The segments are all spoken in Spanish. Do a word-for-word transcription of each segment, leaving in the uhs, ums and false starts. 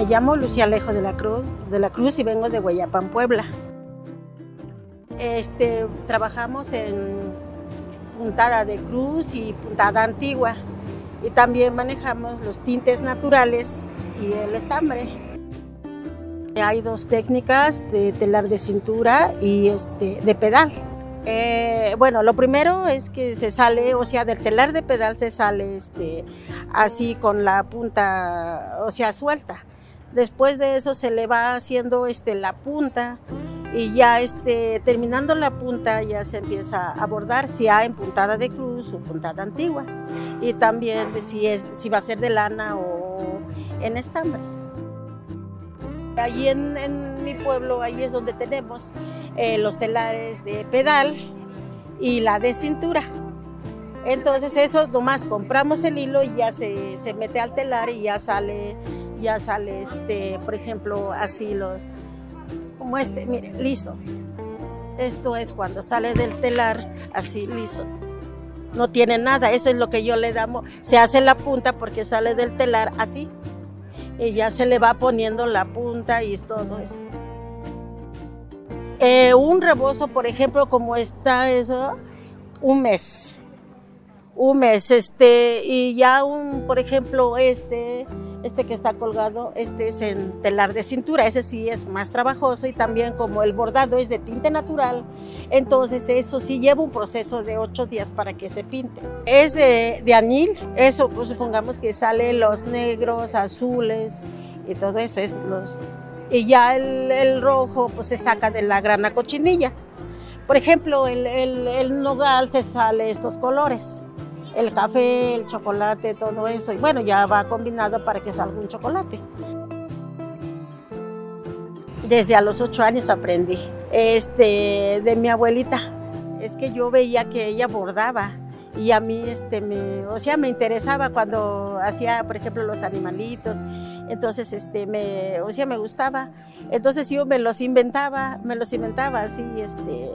Me llamo Lucía Alejo de la Cruz, de la Cruz y vengo de Guayapán, Puebla. Este, trabajamos en puntada de cruz y puntada antigua, y también manejamos los tintes naturales y el estambre. Hay dos técnicas de telar de cintura y este, de pedal. Eh, bueno, lo primero es que se sale, o sea, del telar de pedal se sale este, así con la punta, o sea, suelta. Después de eso se le va haciendo este, la punta, y ya este, terminando la punta ya se empieza a bordar, si hay en puntada de cruz o puntada antigua, y también si, es, si va a ser de lana o en estambre. Allí en, en mi pueblo, ahí es donde tenemos eh, los telares de pedal y la de cintura. Entonces eso nomás compramos el hilo y ya se, se mete al telar y ya sale, ya sale este, por ejemplo, así los... como este, mire, liso. Esto es cuando sale del telar, así liso. No tiene nada, eso es lo que yo le damos. Se hace la punta porque sale del telar así. Y ya se le va poniendo la punta y todo eso. Eh, un rebozo, por ejemplo, como está eso, un mes. Un mes, este, y ya un, por ejemplo, este... Este que está colgado, este es en telar de cintura, ese sí es más trabajoso, y también como el bordado es de tinte natural, entonces eso sí lleva un proceso de ocho días para que se pinte. Es de, de anil, eso pues supongamos que sale los negros, azules y todo eso. Es los, y ya el, el rojo pues se saca de la grana cochinilla. Por ejemplo, el, el, el nogal se sale estos colores. El café, el chocolate, todo eso. Y bueno, ya va combinado para que salga un chocolate. Desde a los ocho años aprendí este, de mi abuelita. Es que yo veía que ella bordaba y a mí este, me, o sea, me interesaba cuando hacía, por ejemplo, los animalitos. Entonces, este, me, o sea, me gustaba. Entonces yo me los inventaba, me los inventaba así, este...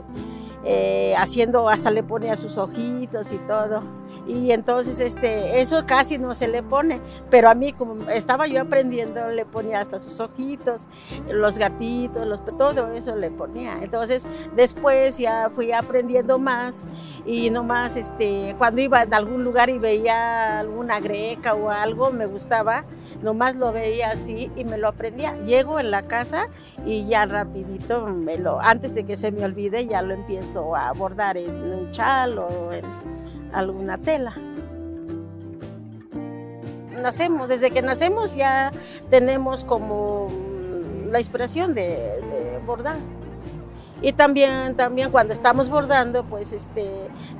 Eh, haciendo, hasta le ponía sus ojitos y todo, y entonces este, eso casi no se le pone, pero a mí como estaba yo aprendiendo le ponía hasta sus ojitos, los gatitos, los, todo eso le ponía. Entonces después ya fui aprendiendo más, y nomás este, cuando iba en algún lugar y veía alguna greca o algo, me gustaba, nomás lo veía así y me lo aprendía. Llego en la casa y ya rapidito, me lo, antes de que se me olvide, ya lo empiezo o a bordar en un chal o en alguna tela. Nacemos, desde que nacemos ya tenemos como la inspiración de, de bordar. Y también, también cuando estamos bordando, pues este,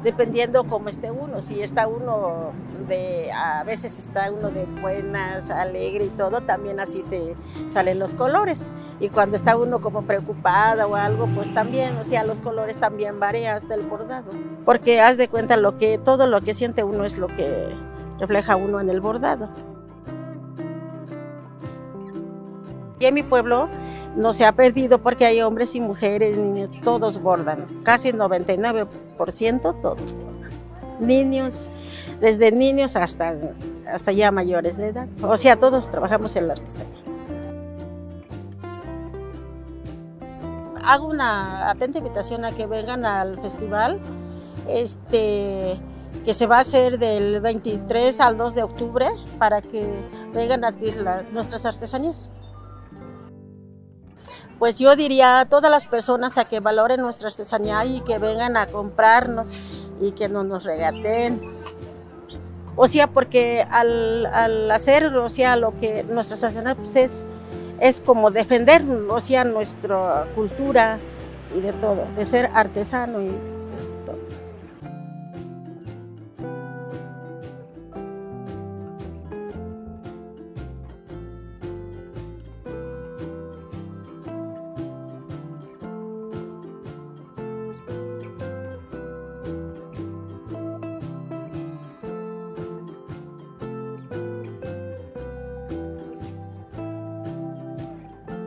dependiendo cómo esté uno, si está uno de, a veces está uno de buenas, alegre y todo, también así te salen los colores. Y cuando está uno como preocupada o algo, pues también, o sea, los colores también varían hasta el bordado. Porque haz de cuenta lo que, todo lo que siente uno es lo que refleja uno en el bordado. Y en mi pueblo no se ha perdido porque hay hombres y mujeres, niños, todos bordan, casi el noventa y nueve por ciento todos bordan. Niños, desde niños hasta, hasta ya mayores de edad, o sea, todos trabajamos en la artesanía. Hago una atenta invitación a que vengan al festival, este, que se va a hacer del veintitrés al dos de octubre, para que vengan a adquirir la, nuestras artesanías. Pues yo diría a todas las personas a que valoren nuestra artesanía y que vengan a comprarnos y que no nos regateen. O sea, porque al, al hacer, o sea, lo que nuestra artesanía pues es, es como defender, o sea, nuestra cultura y de todo, de ser artesano. Y,